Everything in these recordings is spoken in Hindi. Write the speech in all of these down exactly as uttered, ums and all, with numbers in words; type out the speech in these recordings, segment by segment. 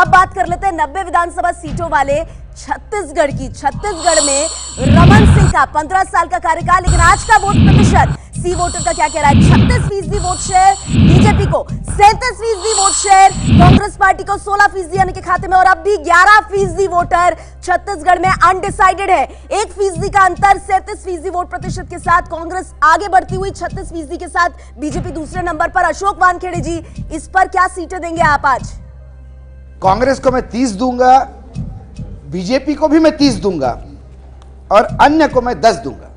अब बात कर लेते हैं नब्बे विधानसभा सीटों वाले छत्तीसगढ़ की। छत्तीसगढ़ में रमन सिंह का पंद्रह साल का कार्यकाल, लेकिन आज का वोट प्रतिशत सी वोटर का क्या कह रहा है? छत्तीस फीसदी वोट शेयर बीजेपी को, सैंतीस फीसदी वोट शेयर कांग्रेस पार्टी को, सोलह फीसदी यानी के खाते में, और अब भी ग्यारह फीसदी वोटर छत्तीसगढ़ में अनडिसाइडेड है। एक फीसदी का अंतर सैंतीस फीसदी वोट प्रतिशत के साथ कांग्रेस आगे बढ़ती हुई, छत्तीस फीसदी के साथ बीजेपी दूसरे नंबर पर। अशोक वानखेड़े जी, इस पर क्या सीटें देंगे आप आज? कांग्रेस को मैं तीस दूंगा, बीजेपी को भी मैं तीस दूंगा और अन्य को मैं दस दूंगा।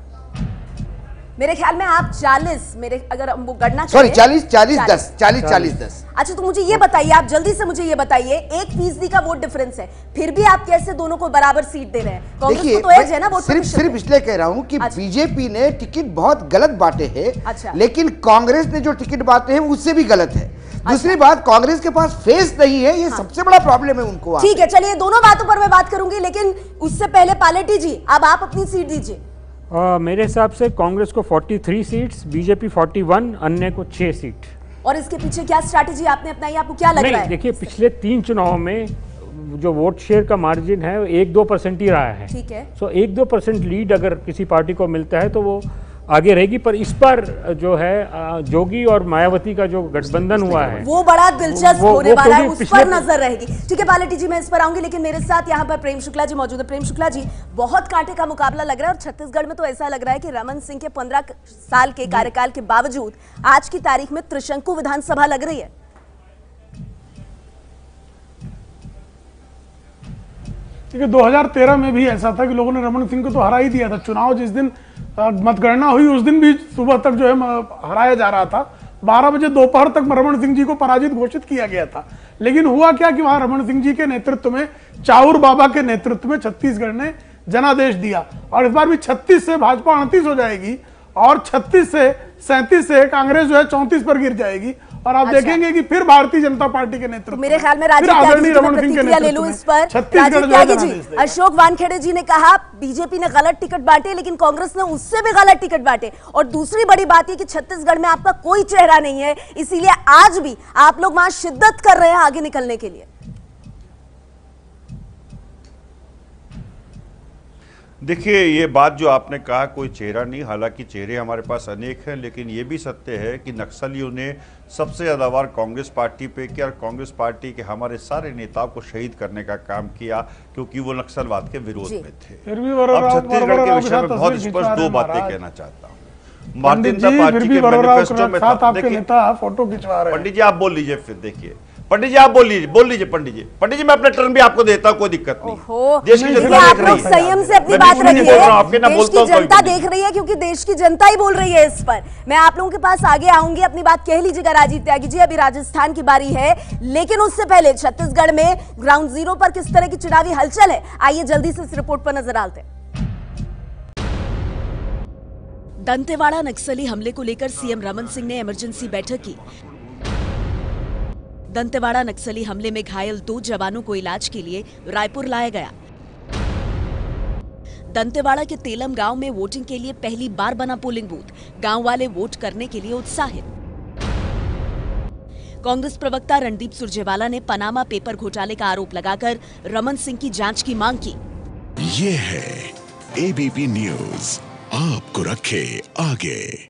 मेरे ख्याल में आप चालीस, मेरे अगर हम वो गणना सॉरी चालीस चालीस दस चालीस चालीस दस। अच्छा, तो मुझे ये बताइए, आप जल्दी से मुझे ये बताइए, एक फीसदी का वोट डिफरेंस है, फिर भी आप कैसे दोनों को बराबर सीट दे रहे हैं? कांग्रेस को तो एज है ना, वो सिर्फ सिर्फ इसलिए कह रहा हूँ कि बीजेपी ने टिकट बहुत गलत बांटे है, लेकिन कांग्रेस ने जो टिकट बांटे है उससे भी गलत है। दूसरी बात, कांग्रेस के पास फेस नहीं है, ये सबसे बड़ा प्रॉब्लम है उनको। ठीक है, चलिए दोनों बातों पर मैं बात करूंगी, लेकिन उससे पहले पालेटी जी अब आप अपनी सीट दीजिए। Uh, मेरे हिसाब से कांग्रेस को तैंतालीस सीट्स, बीजेपी इकतालीस, अन्य को छह सीट। और इसके पीछे क्या स्ट्रैटेजी आपने अपनाई, आपको क्या लग रहा है? देखिए, पिछले तीन चुनावों में जो वोट शेयर का मार्जिन है एक दो परसेंट ही रहा है। ठीक है, सो so, एक दो परसेंट लीड अगर किसी पार्टी को मिलता है तो वो आगे रहेगी। पर इस पर जो है जोगी और मायावती का जो गठबंधन हुआ है वो बड़ा दिलचस्प होने वाला है, उस पर नजर रहेगी। ठीक है पालेटी जी, मैं इस पर आऊंगी, लेकिन मेरे साथ यहाँ पर प्रेम शुक्ला जी मौजूद है। प्रेम शुक्ला जी, बहुत कांटे का मुकाबला लग रहा है और छत्तीसगढ़ में तो ऐसा लग रहा है कि रमन सिंह के पंद्रह साल के कार्यकाल के बावजूद आज की तारीख में त्रिशंकु विधानसभा लग रही है। क्योंकि दो हज़ार तेरह में भी ऐसा था कि लोगों ने रमन सिंह को तो हरा ही दिया था। चुनाव जिस दिन मतगणना हुई उस दिन भी सुबह तक जो है हराया जा रहा था, बारह बजे दोपहर तक रमन सिंह जी को पराजित घोषित किया गया था। लेकिन हुआ क्या कि वहां रमन सिंह जी के नेतृत्व में, चाउर बाबा के नेतृत्व में छत्तीसगढ़ ने जनादेश दिया और इस बार भी छत्तीस से भाजपा अड़तीस हो जाएगी और छत्तीस से सैंतीस से कांग्रेस जो है चौंतीस पर गिर जाएगी। और आप अच्छा। देखेंगे कि फिर भारतीय जनता पार्टी के नेतृत्व, मेरे ख्याल में राजीव त्यागी जी ने प्रतिक्रिया ले लूं इस पर। राजीव त्यागी जी, अशोक वानखेड़े जी ने कहा बीजेपी ने गलत टिकट बांटे, लेकिन कांग्रेस ने उससे भी गलत टिकट बांटे, और दूसरी बड़ी बात यह कि छत्तीसगढ़ में आपका कोई चेहरा नहीं है, इसीलिए आज भी आप लोग वहां शिद्दत कर रहे हैं आगे निकलने के लिए। देखिए, ये बात जो आपने कहा कोई चेहरा नहीं, हालांकि चेहरे हमारे पास अनेक हैं, लेकिन ये भी सत्य है कि नक्सलियों ने सबसे ज़्यादा वार कांग्रेस पार्टी पे किया और कांग्रेस पार्टी के हमारे सारे नेताओं को शहीद करने का काम किया, क्योंकि वो नक्सलवाद के विरोध में थे। अब छत्तीसगढ़ के विषय में बहुत स्पष्ट दो बातें कहना चाहता हूँ। भारतीय जनता पार्टी के मैनिफेस्टो में पंडित जी आप बोल लीजिए, फिर देखिए पंडित जी आप बोल लीजिए बोल लीजिए पंडित जी पंडित जी मैं अपना टर्न भी आपको देता हूँ, कोई दिक्कत नहीं। देश की जनता देख रही है, संयम से अपनी बात रखिए। देश की जनता देख रही है, क्योंकि देश की जनता ही बोल रही है। इस पर मैं आप लोगों के पास आगे आऊंगी, अपनी बात कह लीजिएगा राजीव त्यागी जी। अभी राजस्थान की बारी है, लेकिन उससे पहले छत्तीसगढ़ में ग्राउंड जीरो पर किस तरह की चुनावी हलचल है, आइए जल्दी से इस रिपोर्ट पर नजर डालते हैं। दंतेवाड़ा नक्सली हमले को लेकर सीएम रमन सिंह ने इमरजेंसी बैठक की। दंतेवाड़ा नक्सली हमले में घायल दो जवानों को इलाज के लिए रायपुर लाया गया। दंतेवाड़ा के तेलम गांव में वोटिंग के लिए पहली बार बना पोलिंग बूथ, गांव वाले वोट करने के लिए उत्साहित। कांग्रेस प्रवक्ता रणदीप सुरजेवाला ने पनामा पेपर घोटाले का आरोप लगाकर रमन सिंह की जांच की मांग की। ये है एबीपी न्यूज, आपको रखे आगे।